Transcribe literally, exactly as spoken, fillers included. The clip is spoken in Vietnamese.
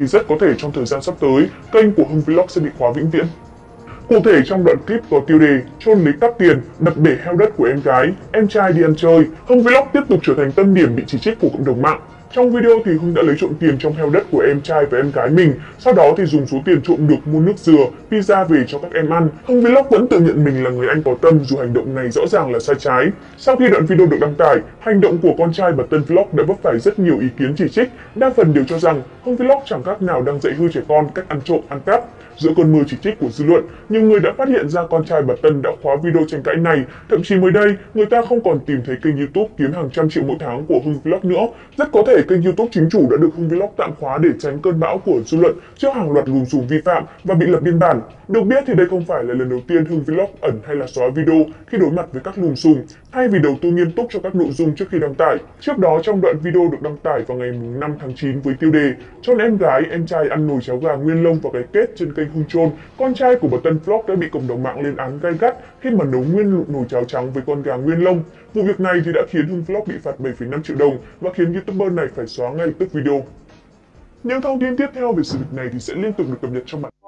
thì rất có thể trong thời gian sắp tới, kênh của Hưng Vlog sẽ bị khóa vĩnh viễn. Cụ thể trong đoạn clip có tiêu đề Chôn lấy cắp tiền, đập bể heo đất của em gái, em trai đi ăn chơi, Hưng Vlog tiếp tục trở thành tâm điểm bị chỉ trích của cộng đồng mạng. Trong video thì Hưng đã lấy trộm tiền trong heo đất của em trai và em gái mình, sau đó thì dùng số tiền trộm được mua nước dừa, pizza về cho các em ăn. Hưng Vlog vẫn tự nhận mình là người anh có tâm dù hành động này rõ ràng là sai trái. Sau khi đoạn video được đăng tải, hành động của con trai bà Tân Vlog đã vấp phải rất nhiều ý kiến chỉ trích, đa phần đều cho rằng Hưng Vlog chẳng khác nào đang dạy hư trẻ con cách ăn trộm ăn cắp. Giữa cơn mưa chỉ trích của dư luận, nhiều người đã phát hiện ra con trai bà Tân đã khóa video tranh cãi này. Thậm chí mới đây, người ta không còn tìm thấy kênh YouTube kiếm hàng trăm triệu mỗi tháng của Hưng Vlog nữa. Rất có thể kênh YouTube chính chủ đã được Hưng Vlog tạm khóa để tránh cơn bão của dư luận trước hàng loạt lùm xùm vi phạm và bị lập biên bản. Được biết thì đây không phải là lần đầu tiên Hưng Vlog ẩn hay là xóa video khi đối mặt với các lùm xùm, thay vì đầu tư nghiêm túc cho các nội dung trước khi đăng tải. Trước đó trong đoạn video được đăng tải vào ngày năm tháng chín với tiêu đề Chôn em gái, em trai ăn nồi cháo gà nguyên lông vào cái kết trên kênh Hưng Chôn, con trai của bà Tân Vlog đã bị cộng đồng mạng lên án gay gắt khi mà nấu nguyên nồi cháo trắng với con gà nguyên lông. Vụ việc này thì đã khiến Hưng Vlog bị phạt bảy phẩy năm triệu đồng và khiến YouTuber này phải xóa ngay lập tức video. Những thông tin tiếp theo về sự việc này thì sẽ liên tục được cập nhật trong bản